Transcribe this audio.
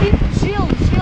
It chills.